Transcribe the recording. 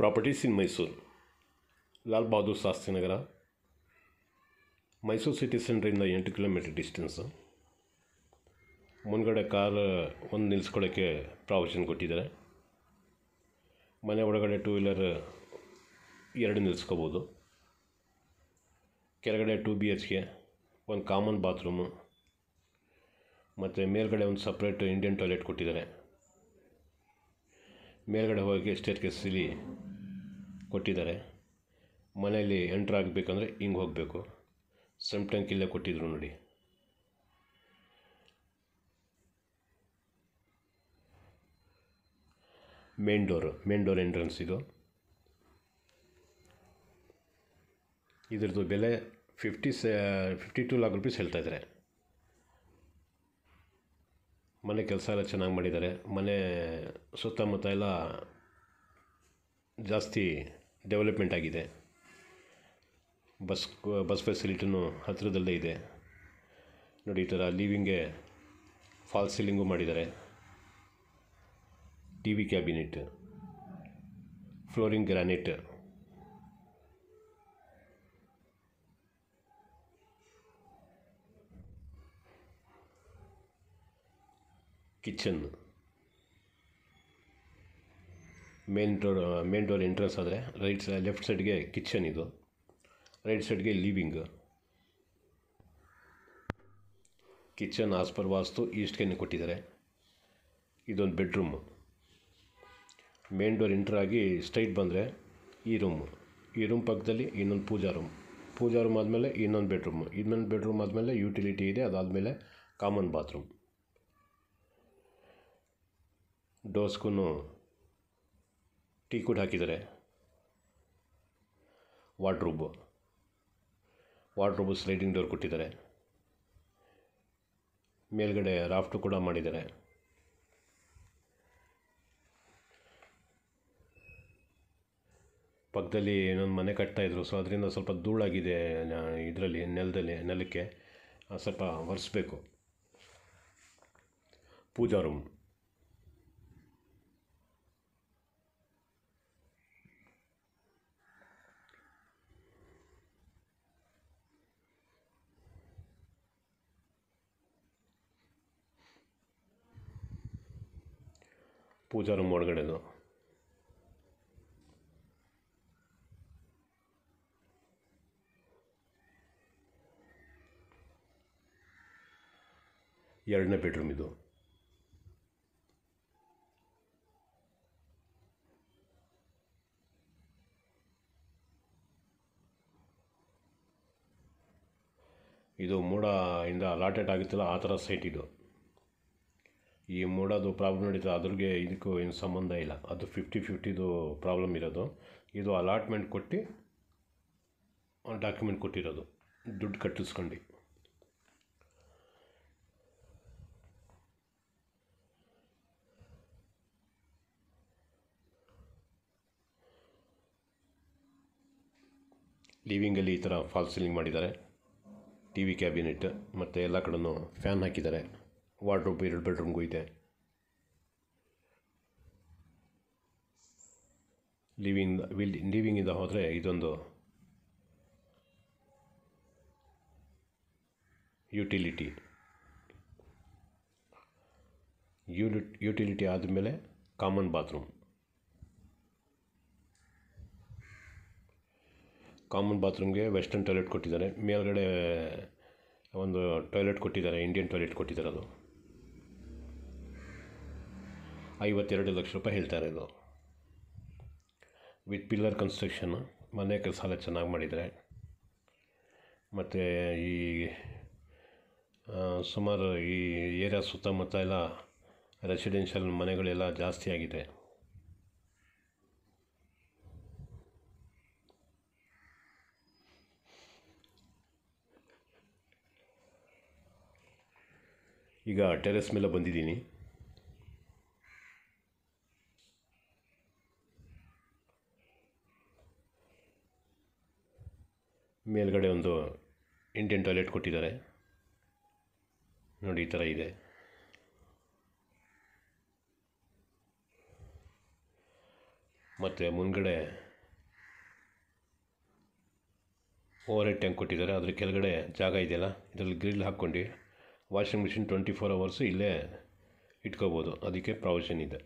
Properties in Mysore. Lal Badu Shastri Nagar, Mysore City Centre in the 8 km distance. ಮುಂದುಗಡೆ car ಒಂದು ನಿಲ್ಲಿಸ್ಕೊಳ್ಳೋಕ್ಕೆ provision ಕೊಟ್ಟಿದ್ದಾರೆ. ಮನೆ ಒಳಗಡೆ 2 ವೀಲರ್ 2 ನಿಲ್ಲಿಸ್ಕೋಬೋದು. ಕೆಳಗಡೆ 2 BHK, ಒಂದು ಕಾಮನ್ ಬಾತ್ರೂಮು, ಮತ್ತು ಮೇಲ್ಗಡೆ ಒಂದು ಸಪ್ರೇಟ್ ಇಂಡಿಯನ್ ಟಾಯ್ಲೆಟ್ ಕೊಟ್ಟಿದ್ದಾರೆ. ಮೇಲ್ಗಡೆ ಹೋಗಿ ಸ್ಟೇರ್ಕೇಸಲ್ಲಿ ಕೊಟ್ಟಿದ್ದಾರೆ. ಮನೆಯಲ್ಲಿ ಎಂಟ್ರ್ ಆಗಬೇಕಂದ್ರೆ ಹಿಂಗೆ ಹೋಗಬೇಕು. ಸೆಮ್ ಟ್ಯಾಂಕ್ ಇಲ್ಲೇ ಕೊಟ್ಟಿದ್ರು ನೋಡಿ. ಮೇನ್ ಡೋರ್ ಎಂಟ್ರೆನ್ಸ್ ಇದ್ರದ್ದು ಬೆಲೆ 52 ಲಕ್ಷ ರೂಪೀಸ್ ಹೇಳ್ತಾಯಿದ್ದಾರೆ. ಮನೆ ಕೆಲಸ ಎಲ್ಲ ಚೆನ್ನಾಗಿ ಮಾಡಿದ್ದಾರೆ. ಮನೆ ಸುತ್ತಮುತ್ತ ಎಲ್ಲ ಜಾಸ್ತಿ ಡೆವಲಪ್ಮೆಂಟ್ ಆಗಿದೆ. ಬಸ್ ಫೆಸಿಲಿಟಿನೂ ಹತ್ತಿರದಲ್ಲೇ ಇದೆ ನೋಡಿ. ಈ ಥರ ಲೀವಿಂಗ್ಗೆ ಫಾಲ್ ಸೀಲಿಂಗು ಮಾಡಿದ್ದಾರೆ. TV cabinet, flooring granite, kitchen, main door entrance ಆದರೆ ಲೆಫ್ಟ್ ಸೈಡ್ಗೆ ಕಿಚನ್ ಇದು, ರೈಟ್ ಸೈಡ್ಗೆ living. Kitchen as per vastu ಈಸ್ಟ್ಗೆ ಕೊಟ್ಟಿದ್ದಾರೆ. ಇದೊಂದು ಬೆಡ್ರೂಮ್. ಮೇನ್ ಡೋರ್ ಎಂಟ್ರ್ ಆಗಿ ಸ್ಟ್ರೈಟ್ ಬಂದರೆ ಈ ರೂಮ್ ಪಕ್ಕದಲ್ಲಿ ಇನ್ನೊಂದು ಪೂಜಾ ರೂಮ್ ಆದಮೇಲೆ ಇನ್ನೊಂದು ಬೆಡ್ರೂಮ್ ಆದಮೇಲೆ ಯುಟಿಲಿಟಿ ಇದೆ. ಅದಾದಮೇಲೆ ಕಾಮನ್ ಬಾತ್ರೂಮ್. ಡೋರ್ಸ್ಗೂ ಟೀ ಕುಡ್ ಹಾಕಿದ್ದಾರೆ. ವಾರ್ಡ್ರೋಬು ಸ್ಲೈಡಿಂಗ್ ಡೋರ್ ಕೊಟ್ಟಿದ್ದಾರೆ. ಮೇಲ್ಗಡೆ ರಾಫ್ಟು ಕೂಡ ಮಾಡಿದ್ದಾರೆ. ಪಕ್ಕದಲ್ಲಿ ಏನೊಂದು ಮನೆ ಕಟ್ತಾಯಿದ್ರು, ಸೊ ಅದರಿಂದ ಸ್ವಲ್ಪ ಧೂಳಾಗಿದೆ ಇದರಲ್ಲಿ ನೆಲಕ್ಕೆ ಸ್ವಲ್ಪ ಒರೆಸ್ಬೇಕು. ಪೂಜಾ ರೂಮ್. ಪೂಜಾ ರೂಮ್ ಒಳಗಡೆದು ಎರಡನೇ ಬೆಡ್ರೂಮ್ ಇದು. ಇದು ಮೋಡ ಇಂದ ಅಲಾಟೆಡ್ ಆಗುತ್ತಲ್ಲ, ಆ ಥರ ಸೈಟ್ ಇದು. ಈ ಮೋಡದು ಪ್ರಾಬ್ಲಮ್ ನಡೀತದೆ, ಅದ್ರಿಗೆ ಇದಕ್ಕೂ ಏನು ಸಂಬಂಧ ಇಲ್ಲ. ಅದು 50-50 ಪ್ರಾಬ್ಲಮ್ ಇರೋದು. ಇದು ಅಲಾಟ್ಮೆಂಟ್ ಕೊಟ್ಟು ಡಾಕ್ಯುಮೆಂಟ್ ಕೊಟ್ಟಿರೋದು, ದುಡ್ಡು ಕಟ್ಟಿಸ್ಕೊಂಡು. ಲಿವಿಂಗಲ್ಲಿ ಈ ಥರ ಫಾಲ್ ಸೀಲಿಂಗ್ ಮಾಡಿದ್ದಾರೆ. TV ಕ್ಯಾಬಿನೆಟ್ ಮತ್ತು ಎಲ್ಲ ಕಡೆಯೂ ಫ್ಯಾನ್ ಹಾಕಿದ್ದಾರೆ. ವಾರ್ಡ್ರೋಬ್ 2 ಬೆಡ್ರೂಮ್ಗೂ ಇದೆ. ಲಿವಿಂಗಿಂದ ಹೋದರೆ ಇದೊಂದು ಯುಟಿಲಿಟಿ ಆದಮೇಲೆ ಕಾಮನ್ ಬಾತ್ರೂಮ್. ಕಾಮನ್ ಬಾತ್ರೂಮ್ಗೆ ವೆಸ್ಟರ್ನ್ ಟಾಯ್ಲೆಟ್ ಕೊಟ್ಟಿದ್ದಾರೆ. ಮೇಲ್ಗಡೆ ಒಂದು ಟಾಯ್ಲೆಟ್ ಕೊಟ್ಟಿದ್ದಾರೆ, ಇಂಡಿಯನ್ ಟಾಯ್ಲೆಟ್ ಕೊಟ್ಟಿದ್ದಾರೆ. ಅದು 52 ಲಕ್ಷ ರೂಪಾಯಿ ಹೇಳ್ತಾರೆ. ಇದು ವಿತ್ ಪಿಲ್ಲರ್ ಕನ್ಸ್ಟ್ರಕ್ಷನ್. ಮನೆ ಕೆಲಸ ಎಲ್ಲ ಚೆನ್ನಾಗಿ ಮಾಡಿದ್ದಾರೆ. ಮತ್ತು ಈ ಸುಮಾರು ಈ ಏರಿಯಾ ಸುತ್ತಮುತ್ತ ಎಲ್ಲ ರೆಸಿಡೆನ್ಷಿಯಲ್ ಮನೆಗಳೆಲ್ಲ ಜಾಸ್ತಿ ಆಗಿದೆ. ಈಗ ಟೆರೆಸ್ ಮೇಲೆ ಬಂದಿದ್ದೀನಿ. ಮೇಲ್ಗಡೆ ಒಂದು ಇಂಡಿಯನ್ ಟಾಯ್ಲೆಟ್ ಕೊಟ್ಟಿದ್ದಾರೆ ನೋಡಿ. ಈ ಥರ ಇದೆ. ಮತ್ತು ಮುಂದುಗಡೆ ಓವರ್ ಹೆಡ್ ಟ್ಯಾಂಕ್ ಕೊಟ್ಟಿದ್ದಾರೆ, ಅದರ ಕೆಳಗಡೆ ಜಾಗ ಇದೆಯಲ್ಲ ಇದರಲ್ಲಿ ಗ್ರಿಲ್ ಹಾಕ್ಕೊಂಡು ವಾಷಿಂಗ್ ಮಿಷಿನ್ 24 hours ಇಲ್ಲೇ ಇಟ್ಕೋಬೋದು, ಅದಕ್ಕೆ ಪ್ರಾವಿಷನ್ ಇದೆ.